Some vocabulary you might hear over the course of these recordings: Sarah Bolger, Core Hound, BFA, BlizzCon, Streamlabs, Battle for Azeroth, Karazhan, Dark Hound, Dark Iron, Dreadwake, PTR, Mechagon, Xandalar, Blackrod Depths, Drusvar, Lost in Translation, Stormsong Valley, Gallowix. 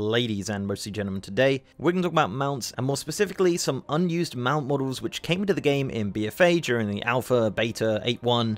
ladies and mostly gentlemen today. We're going to talk about mounts, and more specifically some unused mount models which came into the game in BFA during the alpha, beta, 8.1,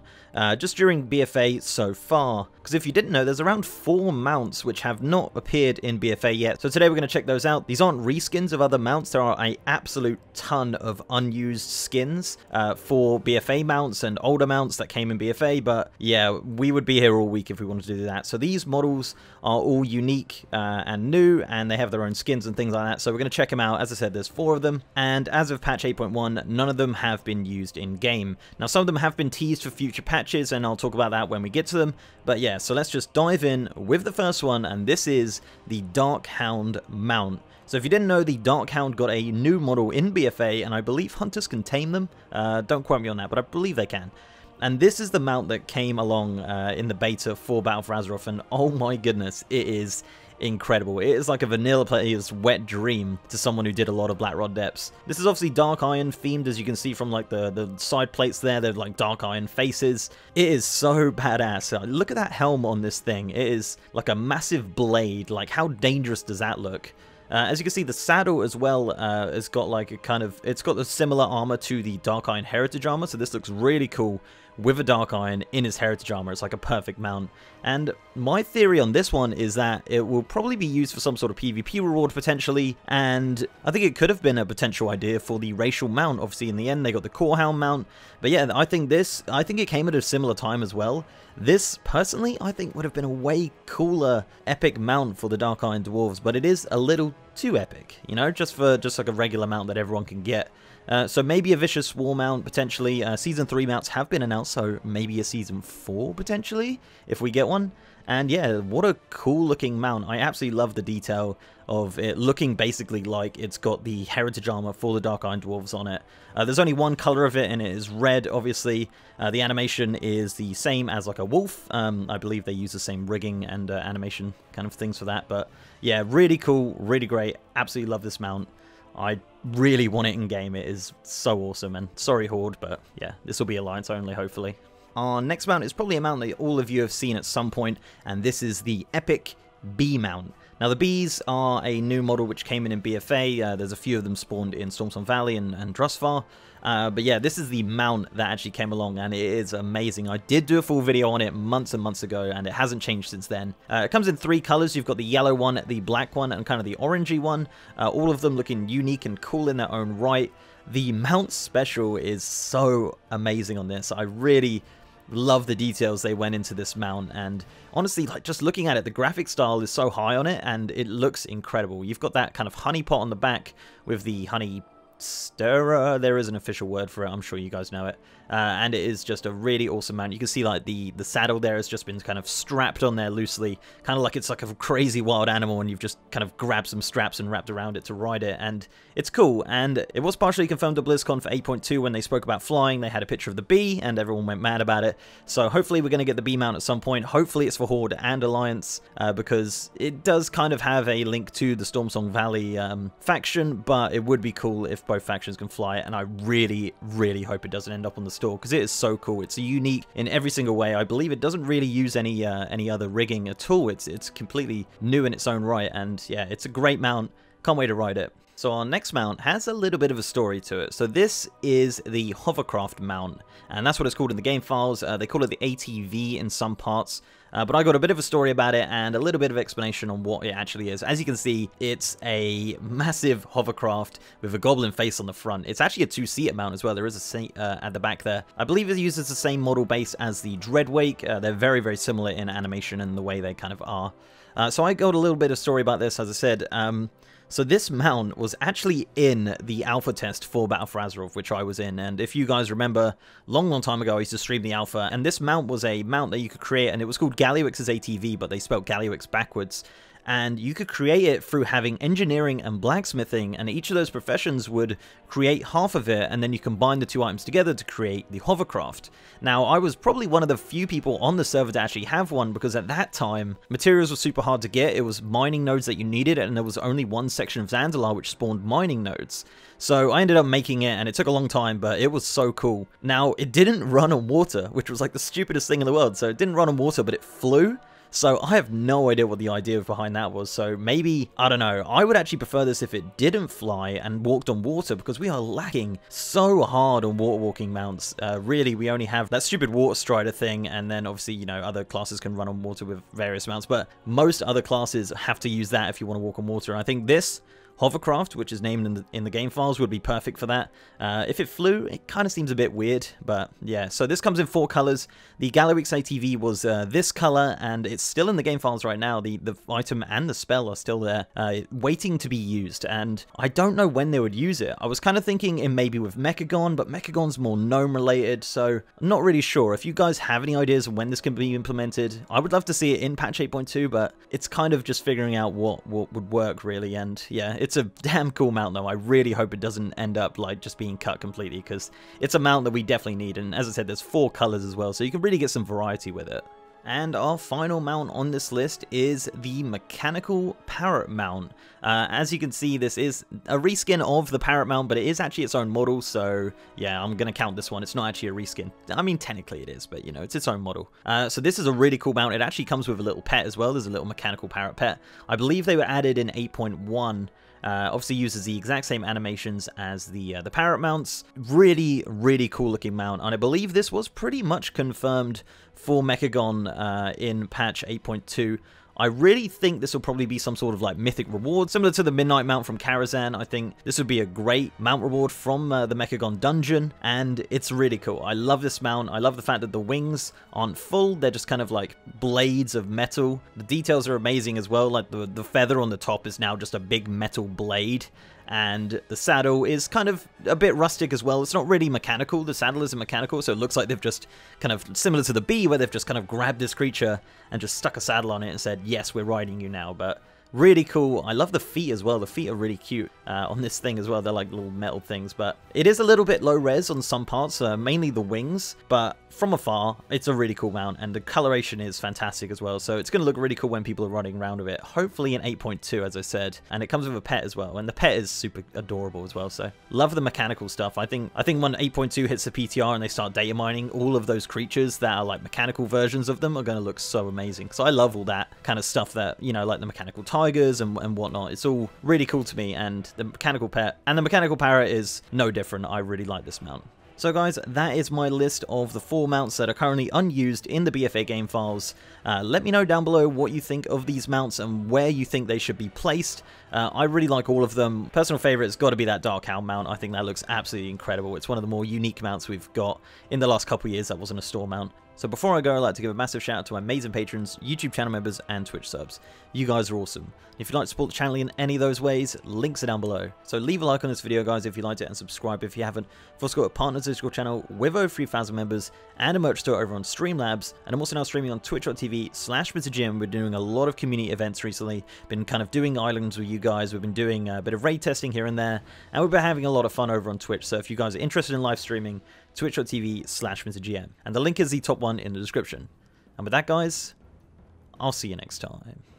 just during BFA so far. Because if you didn't know, there's around 4 mounts which have not appeared in BFA yet, so today we're going to check those out. These aren't reskins of other mounts, there are an absolute ton of unused skins for BFA mounts and older mounts that came in BFA, but yeah, we would be here all week if we wanted to do that. So these models are all unique and new, and they have their own skins and things like that, so we're going to check them out. As I said, there's 4 of them, and as of patch 8.1, none of them have been used in game. Now some of them have been teased for future patches, and I'll talk about that when we get to them, but yeah, so let's just dive in with the first one, and this is the Dark Hound mount. So if you didn't know, the Dark Hound got a new model in BFA, and I believe hunters can tame them. Don't quote me on that, but I believe they can. And this is the mount that came along in the beta for Battle for Azeroth, and oh my goodness, it is incredible. It is like a vanilla player's wet dream to someone who did a lot of Blackrod Depths. This is obviously Dark Iron themed, as you can see from like the side plates there. They're like Dark Iron faces. It is so badass. Look at that helm on this thing. It is like a massive blade. Like, how dangerous does that look? As you can see, the saddle as well has got like a kind of, it's got a similar armor to the Dark Iron Heritage armor, so this looks really cool with a Dark Iron in his Heritage armor. It's like a perfect mount. And my theory on this one is that it will probably be used for some sort of PvP reward potentially, and I think it could have been a potential idea for the racial mount. Obviously in the end they got the Core Hound mount, but yeah, I think it came at a similar time as well. This personally I think would have been a way cooler epic mount for the Dark Iron Dwarves, but it is a little too epic, you know, just like a regular mount that everyone can get. So maybe a Vicious War mount potentially. Season 3 mounts have been announced, so maybe a Season 4 potentially if we get one. And yeah, what a cool looking mount. I absolutely love the detail of it looking basically like it's got the Heritage armor for the Dark Iron Dwarves on it. There's only one color of it, and it is red, obviously. The animation is the same as like a wolf. I believe they use the same rigging and animation kind of things for that. But yeah, really cool, really great. Absolutely love this mount. I really want it in game. It is so awesome. And sorry Horde, but yeah, this will be Alliance only hopefully. Our next mount is probably a mount that all of you have seen at some point, and this is the Epic Bee mount. Now the Bees are a new model which came in BFA. There's a few of them spawned in Stormsong Valley and Drusvar. But yeah, this is the mount that actually came along, and it is amazing. I did do a full video on it months and months ago, and it hasn't changed since then. It comes in 3 colors. You've got the yellow one, the black one, and kind of the orangey one. All of them looking unique and cool in their own right. The mount special is so amazing on this. I really love the details they went into this mount, and honestly, like, just looking at it, the graphic style is so high on it, and it looks incredible. You've got that kind of honey pot on the back with the honey stirrer. There is an official word for it, I'm sure you guys know it. And it is just a really awesome mount. You can see like the saddle there has just been kind of strapped on there loosely, kind of like it's like a crazy wild animal, and you've just kind of grabbed some straps and wrapped around it to ride it, and it's cool. And it was partially confirmed at BlizzCon for 8.2 when they spoke about flying. They had a picture of the bee, and everyone went mad about it. So hopefully we're going to get the bee mount at some point. Hopefully it's for Horde and Alliance, because it does kind of have a link to the Stormsong Valley faction, but it would be cool if both factions can fly it, and I really, really hope it doesn't end up on the store, because it is so cool. It's unique in every single way. I believe it doesn't really use any other rigging at all. It's completely new in its own right, and yeah, it's a great mount. Can't wait to ride it. So our next mount has a little bit of a story to it. So this is the hovercraft mount, and that's what it's called in the game files. They call it the ATV in some parts, but I got a bit of a story about it and a little bit of explanation on what it actually is. As you can see, it's a massive hovercraft with a goblin face on the front. It's actually a 2-seater mount as well. There is a seat at the back there. I believe it uses the same model base as the Dreadwake. They're very, very similar in animation and the way they kind of are. So I got a little bit of story about this, as I said. So this mount was actually in the alpha test for Battle for Azeroth, which I was in, and if you guys remember, long time ago I used to stream the alpha, and this mount was a mount that you could create, and it was called Gallowix's ATV, but they spelled Gallowix backwards. And you could create it through having engineering and blacksmithing, and each of those professions would create half of it, and then you combine the 2 items together to create the hovercraft. Now, I was probably one of the few people on the server to actually have one, because at that time, materials were super hard to get. It was mining nodes that you needed, and there was only one section of Xandalar which spawned mining nodes. So I ended up making it, and it took a long time, but it was so cool. Now, it didn't run on water, which was like the stupidest thing in the world. So it didn't run on water, but it flew. So I have no idea what the idea behind that was, so maybe, I don't know, I would actually prefer this if it didn't fly and walked on water, because we are lacking so hard on water walking mounts. Really, we only have that stupid water strider thing, and then obviously, you know, other classes can run on water with various mounts, but most other classes have to use that if you want to walk on water. And I think this hovercraft, which is named in the game files, would be perfect for that. If it flew, it kind of seems a bit weird, but yeah. So this comes in 4 colors. The Gallowix ATV was this color, and it's still in the game files right now. The item and the spell are still there, waiting to be used, and I don't know when they would use it. I was kind of thinking it maybe with Mechagon, but Mechagon's more gnome related, so I'm not really sure. If you guys have any ideas of when this can be implemented, I would love to see it in patch 8.2, but it's kind of just figuring out what would work, really. And yeah, it's a damn cool mount though. I really hope it doesn't end up like just being cut completely, because it's a mount that we definitely need, and as I said, there's 4 colors as well, so you can really get some variety with it. And our final mount on this list is the Mechanical Parrot Mount. As you can see, this is a reskin of the Parrot Mount, but it is actually its own model, so yeah, I'm going to count this one. It's not actually a reskin. I mean, technically it is, but you know, it's its own model. So this is a really cool mount. It actually comes with a little pet as well. There's a little Mechanical Parrot pet. I believe they were added in 8.1. Obviously uses the exact same animations as the parrot mounts. Really, really cool looking mount, and I believe this was pretty much confirmed for Mechagon in patch 8.2. I really think this will probably be some sort of like mythic reward, similar to the Midnight Mount from Karazhan. I think this would be a great mount reward from the Mechagon dungeon, and it's really cool. I love this mount. I love the fact that the wings aren't full. They're just kind of like blades of metal. The details are amazing as well. Like the feather on the top is now just a big metal blade. And the saddle is kind of a bit rustic as well. It's not really mechanical. The saddle isn't mechanical, so it looks like they've just kind of, similar to the bee, where they've just kind of grabbed this creature and just stuck a saddle on it and said, yes, we're riding you now. But really cool. I love the feet as well. The feet are really cute on this thing as well. They're like little metal things, but it is a little bit low res on some parts, mainly the wings, but from afar, it's a really cool mount, and the coloration is fantastic as well, so it's going to look really cool when people are running around with it, hopefully in 8.2, as I said. And it comes with a pet as well, and the pet is super adorable as well, so love the mechanical stuff. I think when 8.2 hits the PTR and they start data mining, all of those creatures that are like mechanical versions of them are going to look so amazing, because I love all that kind of stuff that, you know, like the mechanical tigers and whatnot. It's all really cool to me, and the mechanical pet and the mechanical parrot is no different. I really like this mount. So guys, that is my list of the 4 mounts that are currently unused in the BFA game files. Let me know down below what you think of these mounts and where you think they should be placed. I really like all of them. Personal favorite's got to be that Dark Hound mount. I think that looks absolutely incredible. It's one of the more unique mounts we've got in the last couple of years that wasn't a store mount. So before I go, I'd like to give a massive shout out to my amazing patrons, YouTube channel members, and Twitch subs. You guys are awesome. If you'd like to support the channel in any of those ways, links are down below. So leave a like on this video, guys, if you liked it, and subscribe if you haven't. I've also got a partners Discord channel with over 3,000 members and a merch store over on Streamlabs. And I'm also now streaming on Twitch.tv/MrGM. We're doing a lot of community events recently. Been kind of doing islands with you guys. We've been doing a bit of raid testing here and there. And we've been having a lot of fun over on Twitch. So if you guys are interested in live streaming, Twitch.tv/MrGM. And the link is the top one in the description. And with that, guys, I'll see you next time.